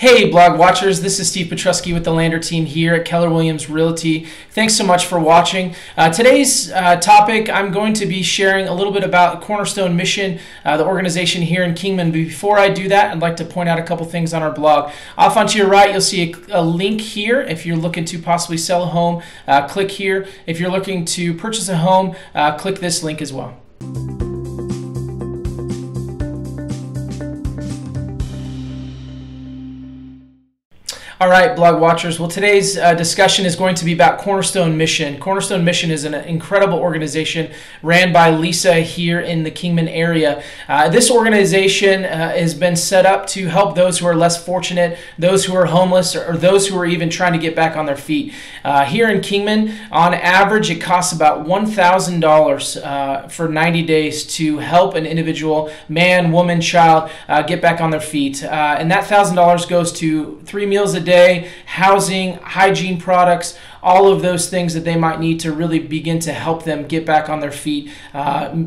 Hey blog watchers, this is Steve Petrusky with the Lander Team here at Keller Williams Realty. Thanks so much for watching. Today's topic, I'm going to be sharing a little bit about Cornerstone Mission, the organization here in Kingman. But before I do that, I'd like to point out a couple things on our blog. Off onto your right, you'll see a link here. If you're looking to possibly sell a home, click here. If you're looking to purchase a home, click this link as well. All right, blog watchers. Well, today's discussion is going to be about Cornerstone Mission. Cornerstone Mission is an incredible organization ran by Lisa here in the Kingman area. This organization has been set up to help those who are less fortunate, those who are homeless, or those who are even trying to get back on their feet. Here in Kingman, on average, it costs about $1,000 for 90 days to help an individual, man, woman, child, get back on their feet. And that $1,000 goes to 3 meals a day. Housing, hygiene products, all of those things that they might need to really begin to help them get back on their feet.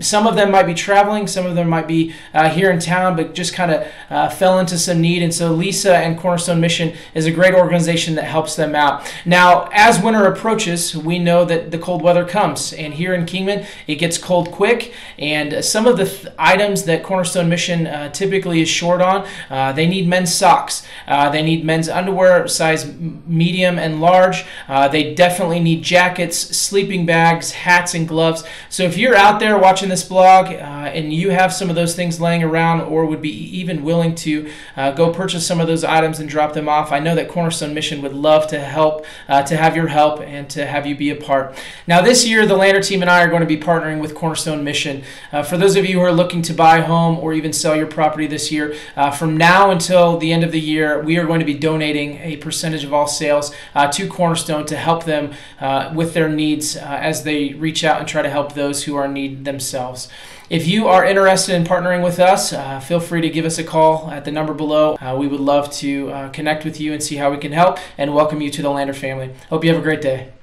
Some of them might be traveling, some of them might be here in town, but just kind of fell into some need. And so Lisa and Cornerstone Mission is a great organization that helps them out. Now, as winter approaches, we know that the cold weather comes, and here in Kingman, it gets cold quick. And some of the items that Cornerstone Mission typically is short on, they need men's socks, they need men's underwear, size medium and large. They definitely need jackets, sleeping bags, hats, and gloves. So if you're out there watching this blog and you have some of those things laying around or would be even willing to go purchase some of those items and drop them off, I know that Cornerstone Mission would love to help, to have your help and to have you be a part. Now this year, the Lander team and I are going to be partnering with Cornerstone Mission. For those of you who are looking to buy a home or even sell your property this year, from now until the end of the year, we are going to be donating a percentage of all sales to Cornerstone to help them with their needs as they reach out and try to help those who are in need themselves. If you are interested in partnering with us, feel free to give us a call at the number below. We would love to connect with you and see how we can help and welcome you to the Lander family. Hope you have a great day.